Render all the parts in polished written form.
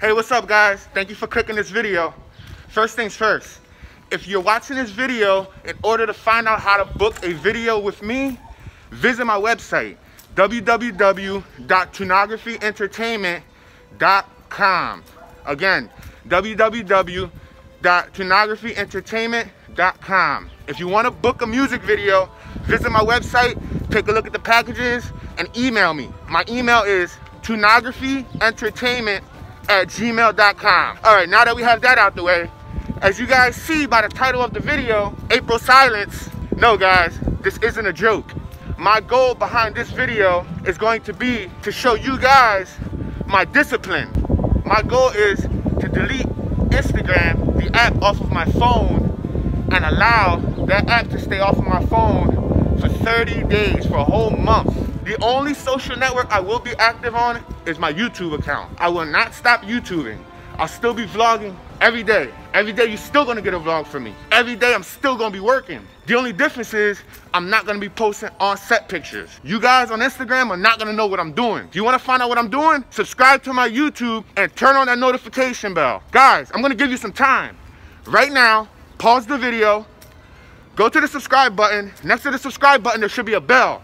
Hey, what's up guys? Thank you for clicking this video. First things first, if you're watching this video, in order to find out how to book a video with me, visit my website, www.toonography entertainment.com. Again, www.toonography entertainment.com. If you want to book a music video, visit my website, take a look at the packages, and email me. My email is toonography entertainment@gmail.com. All right, now that we have that out the way, as you guys see by the title of the video, April Silence, no guys, this isn't a joke. My goal behind this video is going to be to show you guys my discipline. My goal is to delete Instagram, the app, off of my phone and allow that app to stay off of my phone for 30 days, for a whole month. The only social network I will be active on is my YouTube account. I will not stop YouTubing. I'll still be vlogging every day. Every day you're still gonna get a vlog from me. Every day I'm still gonna be working. The only difference is I'm not gonna be posting on-set pictures. You guys on Instagram are not gonna know what I'm doing. If you wanna find out what I'm doing, subscribe to my YouTube and turn on that notification bell. Guys, I'm gonna give you some time. Right now, pause the video, go to the subscribe button. Next to the subscribe button, there should be a bell.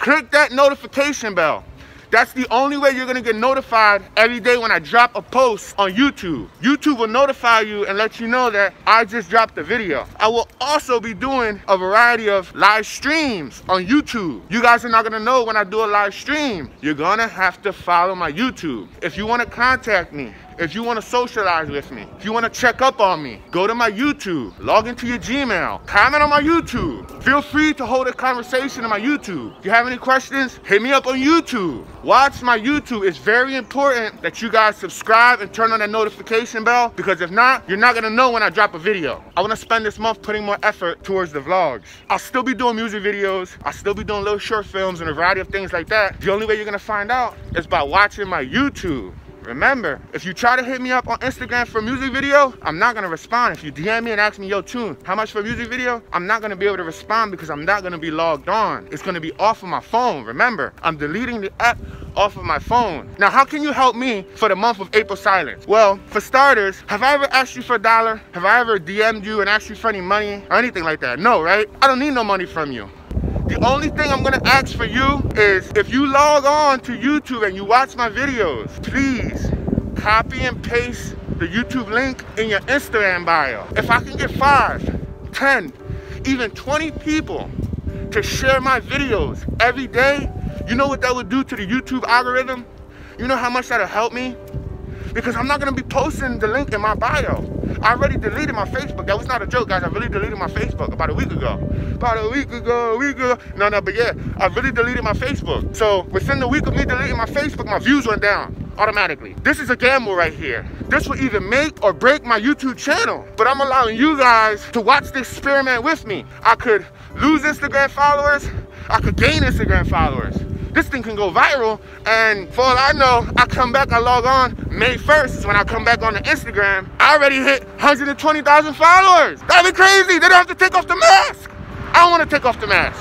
Click that notification bell. That's the only way you're gonna get notified every day when I drop a post on YouTube. YouTube will notify you and let you know that I just dropped a video. I will also be doing a variety of live streams on YouTube. You guys are not gonna know when I do a live stream. You're gonna have to follow my YouTube. If you wanna contact me, if you wanna socialize with me, if you wanna check up on me, go to my YouTube, log into your Gmail, comment on my YouTube. Feel free to hold a conversation on my YouTube. If you have any questions, hit me up on YouTube. Watch my YouTube. It's very important that you guys subscribe and turn on that notification bell, because if not, you're not gonna know when I drop a video. I wanna spend this month putting more effort towards the vlogs. I'll still be doing music videos. I'll still be doing little short films and a variety of things like that. The only way you're gonna find out is by watching my YouTube. Remember, if you try to hit me up on Instagram for a music video, I'm not gonna respond. If you DM me and ask me, yo, Toon, how much for a music video? I'm not gonna be able to respond because I'm not gonna be logged on. It's gonna be off of my phone. Remember, I'm deleting the app off of my phone. Now, how can you help me for the month of April Silence? Well, for starters, have I ever asked you for a dollar? Have I ever DM'd you and asked you for any money or anything like that? No, right? I don't need no money from you. The only thing I'm gonna ask for you is, if you log on to YouTube and you watch my videos, please copy and paste the YouTube link in your Instagram bio. If I can get 5, 10, even 20 people to share my videos every day, you know what that would do to the YouTube algorithm? You know how much that'll help me? Because I'm not gonna be posting the link in my bio. I already deleted my Facebook. That was not a joke, guys. I really deleted my Facebook about a week ago. I really deleted my Facebook. So within the week of me deleting my Facebook, my views went down automatically. This is a gamble right here. This will either make or break my YouTube channel, but I'm allowing you guys to watch this experiment with me. I could lose Instagram followers. I could gain Instagram followers. This thing can go viral, and for all I know, I come back, I log on, May 1st is when I come back on the Instagram, I already hit 120,000 followers. That'd be crazy. They don't have to take off the mask. I don't wanna take off the mask.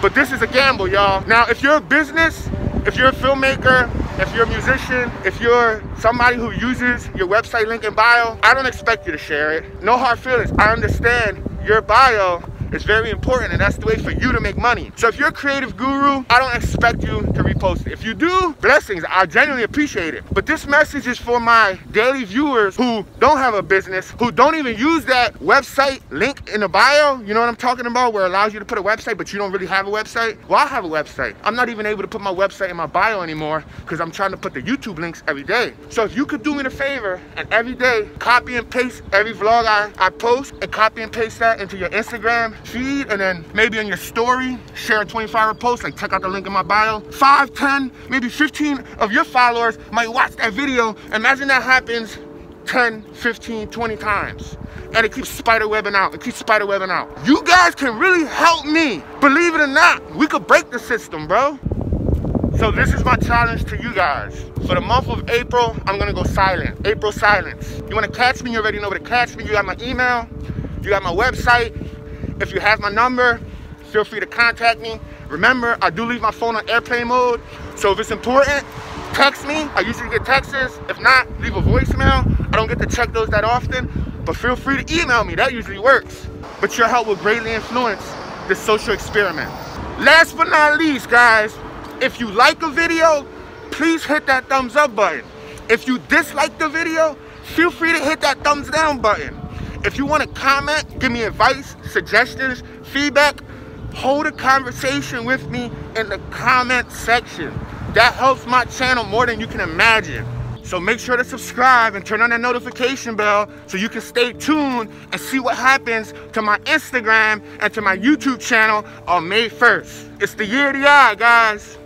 But this is a gamble, y'all. Now, if you're a business, if you're a filmmaker, if you're a musician, if you're somebody who uses your website link in bio, I don't expect you to share it. No hard feelings. I understand your bio. It's very important, and that's the way for you to make money. So if you're a creative guru, I don't expect you to repost it. If you do, blessings, I genuinely appreciate it. But this message is for my daily viewers who don't have a business, who don't even use that website link in the bio, you know what I'm talking about, where it allows you to put a website, but you don't really have a website. Well, I have a website. I'm not even able to put my website in my bio anymore because I'm trying to put the YouTube links every day. So if you could do me the favor and every day copy and paste every vlog I post, and copy and paste that into your Instagram feed, and then maybe in your story, share a 25-hour post, like check out the link in my bio. 5, 10, maybe 15 of your followers might watch that video. Imagine that happens 10, 15, 20 times. And it keeps spiderwebbing out, it keeps spiderwebbing out. You guys can really help me. Believe it or not, we could break the system, bro. So this is my challenge to you guys. For the month of April, I'm gonna go silent. April Silence. You wanna catch me, you already know where to catch me. You got my email, you got my website. If you have my number, feel free to contact me. Remember, I do leave my phone on airplane mode, so if it's important, text me. I usually get texts. If not, leave a voicemail. I don't get to check those that often, but feel free to email me. That usually works. But your help will greatly influence this social experiment. Last but not least, guys, if you like a video, please hit that thumbs up button. If you dislike the video, feel free to hit that thumbs down button. If you want to comment, give me advice, suggestions, feedback, hold a conversation with me in the comment section. That helps my channel more than you can imagine. So make sure to subscribe and turn on that notification bell so you can stay tuned and see what happens to my Instagram and to my YouTube channel on May 1st. It's the year of the eye, guys.